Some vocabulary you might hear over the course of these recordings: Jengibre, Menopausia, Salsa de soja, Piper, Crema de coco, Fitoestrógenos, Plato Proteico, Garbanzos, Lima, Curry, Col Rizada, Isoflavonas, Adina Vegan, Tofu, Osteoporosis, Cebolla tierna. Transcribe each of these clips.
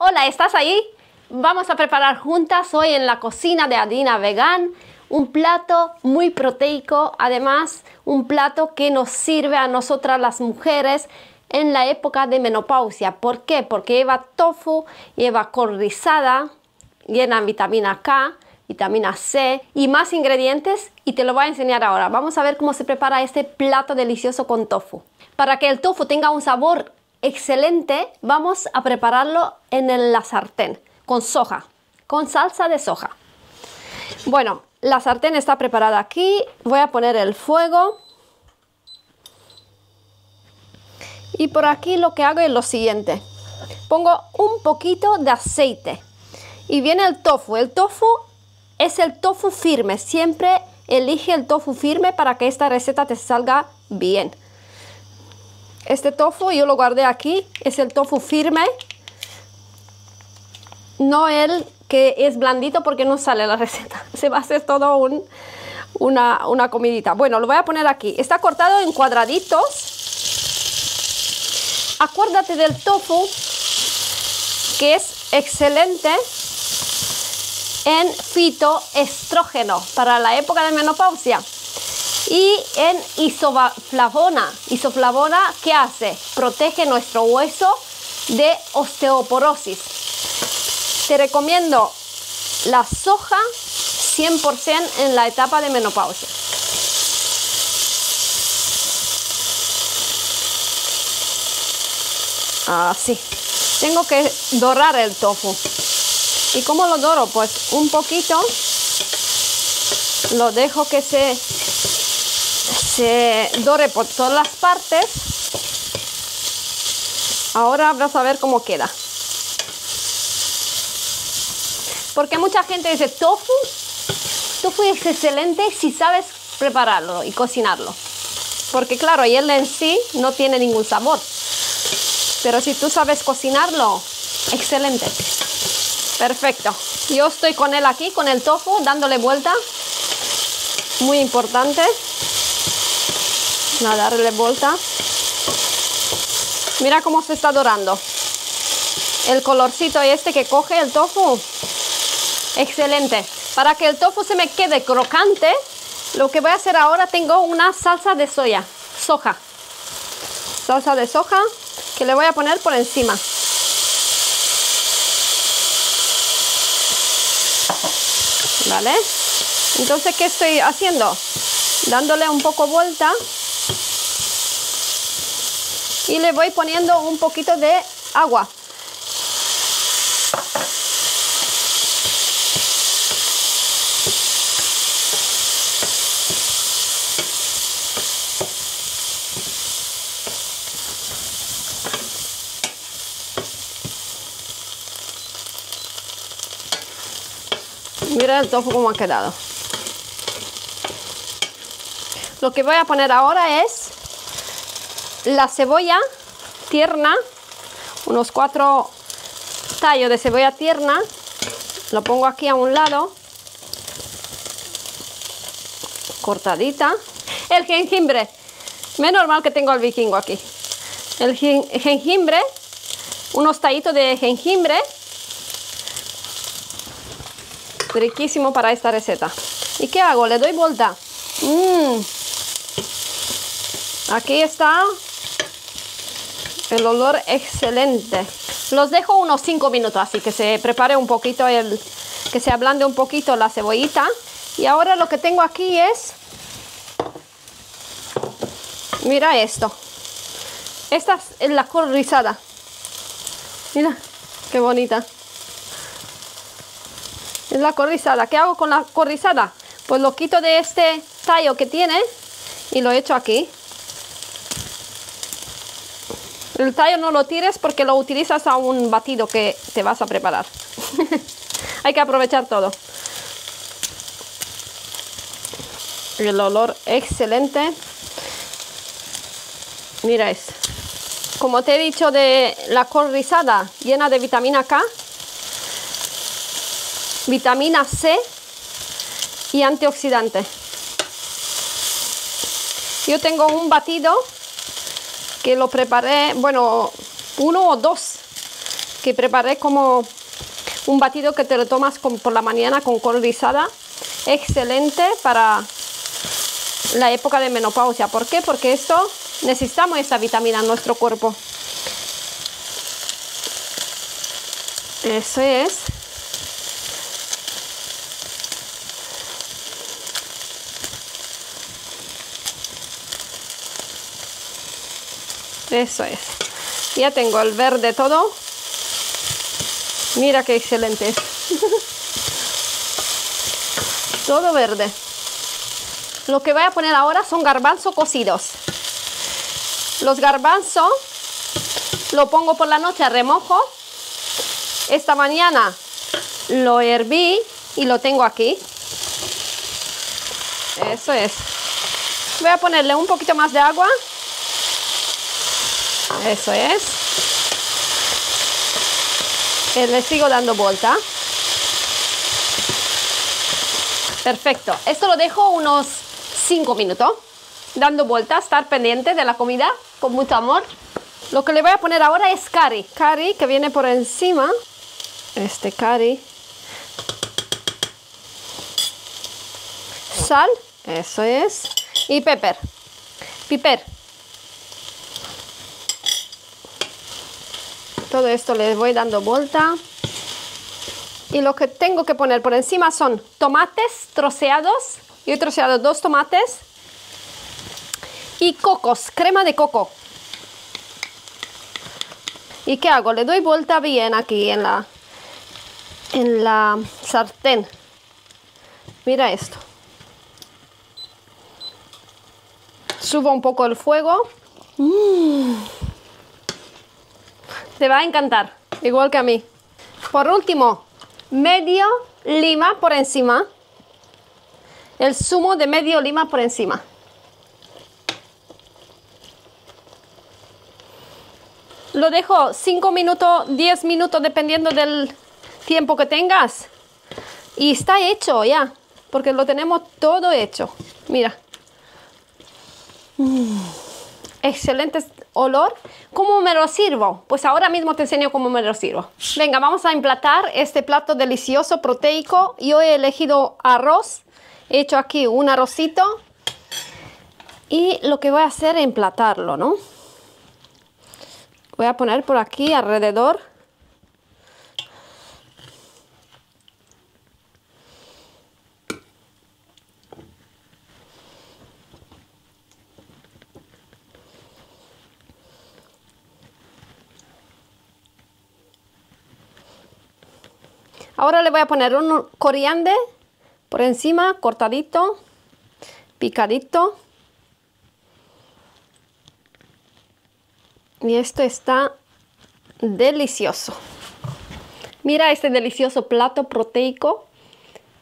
Hola, ¿estás ahí? Vamos a preparar juntas hoy en la cocina de Adina Vegan un plato muy proteico, además un plato que nos sirve a nosotras las mujeres en la época de menopausia. ¿Por qué? Porque lleva tofu, lleva col rizada, llena vitamina K, vitamina C y más ingredientes, y te lo voy a enseñar ahora. Vamos a ver cómo se prepara este plato delicioso con tofu. Para que el tofu tenga un sabor excelente, vamos a prepararlo en la sartén con soja, con salsa de soja. Bueno, la sartén está preparada aquí. Voy a poner el fuego. Y por aquí lo que hago es lo siguiente. Pongo un poquito de aceite. Y viene el tofu. El tofu es el tofu firme. Siempre elige el tofu firme para que esta receta te salga bien. Este tofu yo lo guardé aquí. Es el tofu firme. No el que es blandito, porque no sale la receta. Se va a hacer todo una comidita. Bueno, lo voy a poner aquí. Está cortado en cuadraditos. Acuérdate del tofu, que es excelente en fitoestrógeno para la época de menopausia y en isoflavona. Isoflavona, ¿qué hace? Protege nuestro hueso de osteoporosis. Te recomiendo la soja 100% en la etapa de menopausia. Así. Tengo que dorar el tofu. ¿Y cómo lo doro? Pues un poquito. Lo dejo que se dore por todas las partes. Ahora vas a ver cómo queda. Porque mucha gente dice, tofu es excelente si sabes prepararlo y cocinarlo. Porque claro, y él en sí no tiene ningún sabor. Pero si tú sabes cocinarlo, excelente. Perfecto. Yo estoy con él aquí, con el tofu, dándole vuelta. Muy importante. A darle vuelta. Mira cómo se está dorando. El colorcito este que coge el tofu. Excelente. Para que el tofu se me quede crocante, lo que voy a hacer ahora, tengo una salsa de soja. Salsa de soja que le voy a poner por encima. ¿Vale? Entonces, ¿qué estoy haciendo? Dándole un poco vuelta. Y le voy poniendo un poquito de agua. Mira el tofu como ha quedado. Lo que voy a poner ahora es la cebolla tierna, unos 4 tallos de cebolla tierna. Lo pongo aquí a un lado, cortadita. El jengibre, menos mal que tengo al vikingo aquí. El jengibre, unos tallitos de jengibre. Riquísimo para esta receta. ¿Y qué hago? Le doy vuelta. Aquí está el olor excelente. Los dejo unos 5 minutos, así que se prepare un poquito, que se ablande un poquito la cebollita. Y ahora lo que tengo aquí es, mira esto. Esta es la col rizada. Mira, qué bonita. Es la col rizada. ¿Qué hago con la col rizada? Pues lo quito de este tallo que tiene y lo echo aquí. El tallo no lo tires porque lo utilizas a un batido que te vas a preparar. Hay que aprovechar todo. El olor excelente. Mira eso. Como te he dicho, de la col rizada, llena de vitamina K, vitamina C y antioxidante. Yo tengo un batido que lo preparé, bueno, 1 o 2 que preparé como un batido que te lo tomas por la mañana con col rizada. Excelente para la época de menopausia. ¿Por qué? Porque esto necesitamos esta vitamina en nuestro cuerpo. Eso es. Eso es. Ya tengo el verde todo. Mira qué excelente es. Todo verde. Lo que voy a poner ahora son garbanzos cocidos. Los garbanzos lo pongo por la noche a remojo. Esta mañana lo herví y lo tengo aquí. Eso es. Voy a ponerle un poquito más de agua. Eso es. Le sigo dando vuelta. Perfecto. Esto lo dejo unos 5 minutos. Dando vuelta, estar pendiente de la comida con mucho amor. Lo que le voy a poner ahora es curry. Curry que viene por encima. Este curry. Sal. Eso es. Y pepper. Piper. Todo esto le voy dando vuelta. Y lo que tengo que poner por encima son tomates troceados. Yo he troceado 2 tomates. Y cocos, crema de coco. ¿Y qué hago? Le doy vuelta bien aquí en la sartén. Mira esto. Subo un poco el fuego. Te va a encantar, igual que a mí. Por último, medio lima por encima. El zumo de medio lima por encima. Lo dejo 5 minutos, 10 minutos, dependiendo del tiempo que tengas. Y está hecho ya, porque lo tenemos todo hecho. Mira. Excelente olor. ¿Cómo me lo sirvo? Pues ahora mismo te enseño cómo me lo sirvo. Venga, vamos a emplatar este plato delicioso, proteico. Yo he elegido arroz. He hecho aquí un arrocito. Y lo que voy a hacer es emplatarlo, ¿no? Voy a poner por aquí alrededor. Ahora le voy a poner un coriander por encima, cortadito, picadito. Y esto está delicioso. Mira este delicioso plato proteico.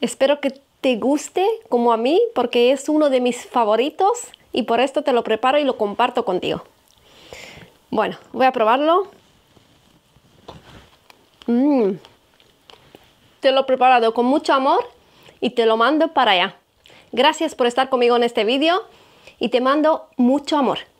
Espero que te guste como a mí, porque es uno de mis favoritos. Y por esto te lo preparo y lo comparto contigo. Bueno, voy a probarlo. Te lo he preparado con mucho amor y te lo mando para allá. Gracias por estar conmigo en este vídeo y te mando mucho amor.